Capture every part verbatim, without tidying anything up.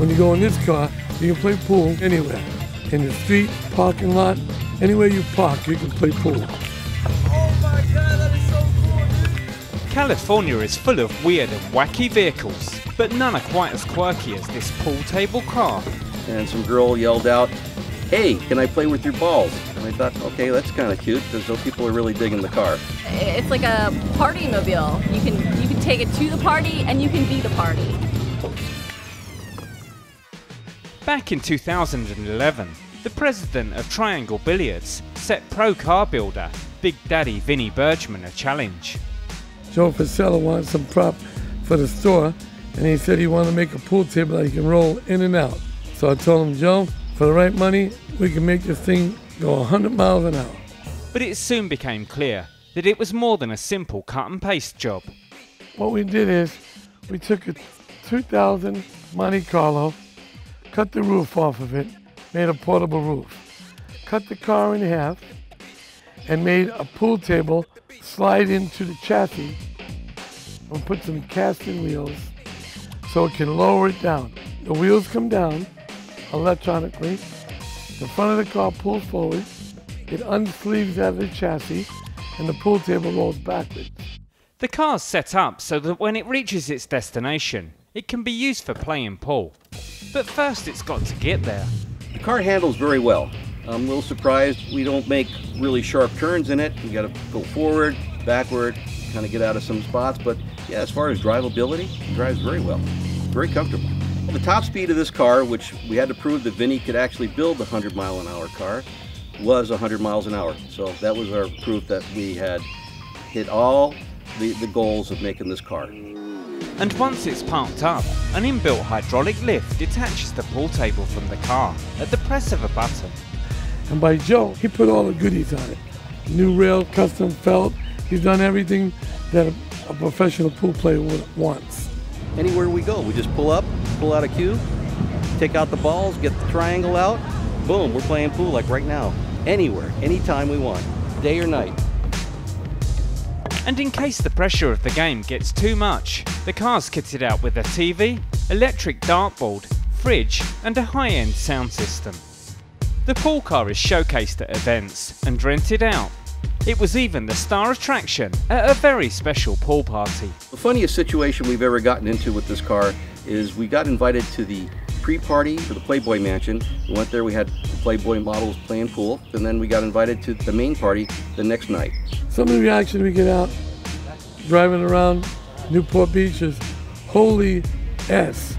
When you go in this car, you can play pool anywhere. In the street, parking lot, anywhere you park, you can play pool. Oh my God, that is so cool, dude. California is full of weird and wacky vehicles, but none are quite as quirky as this pool table car. And some girl yelled out, "Hey, can I play with your balls?" And I thought, okay, that's kind of cute, because those people are really digging the car. It's like a party-mobile. You can, you can take it to the party, and you can be the party. Back in two thousand eleven, the president of Triangle Billiards set pro car builder Big Daddy Vinnie Bergeman a challenge. Joe Fiscella wanted some prop for the store, and he said he wanted to make a pool table that he can roll in and out. So I told him, Joe, for the right money, we can make this thing go a hundred miles an hour. But it soon became clear that it was more than a simple cut and paste job. What we did is we took a two thousand Monte Carlo, cut the roof off of it, made a portable roof, cut the car in half, and made a pool table slide into the chassis and put some casting wheels so it can lower it down. The wheels come down electronically, the front of the car pulls forward, it unsleeves out of the chassis, and the pool table rolls backwards. The car's set up so that when it reaches its destination, it can be used for playing pool. But first it's got to get there. The car handles very well. I'm a little surprised we don't make really sharp turns in it. You gotta go forward, backward, kind of get out of some spots. But yeah, as far as drivability, it drives very well, very comfortable. The top speed of this car, which we had to prove that Vinnie could actually build a hundred mile an hour car, was a hundred miles an hour. So that was our proof that we had hit all the, the goals of making this car. And once it's parked up, an inbuilt hydraulic lift detaches the pool table from the car at the press of a button. And by Joe, he put all the goodies on it. New rail, custom felt. He's done everything that a, a professional pool player wants. Anywhere we go, we just pull up, pull out a cue, take out the balls, get the triangle out, boom, we're playing pool like right now. Anywhere, anytime we want, day or night. And in case the pressure of the game gets too much, the car's kitted out with a T V, electric dartboard, fridge and a high-end sound system. The pool car is showcased at events and rented out. It was even the star attraction at a very special pool party. The funniest situation we've ever gotten into with this car is we got invited to the pre-party for the Playboy Mansion. We went there, we had the Playboy models playing pool, and then we got invited to the main party the next night. Some of the reaction we get out driving around Newport Beach is, holy S,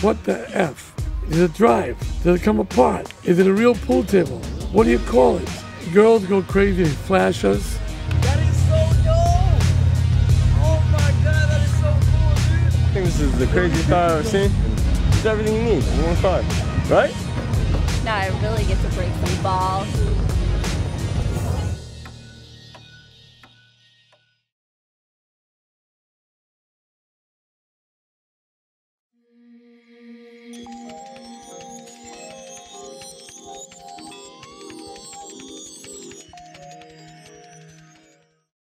what the F? Is it drive? Does it come apart? Is it a real pool table? What do you call it? The girls go crazy and flash us. That is so dope! Oh my God, that is so cool, dude! I think this is the craziest car I've seen. It's everything you need in one car, right? Now I really get to break some balls.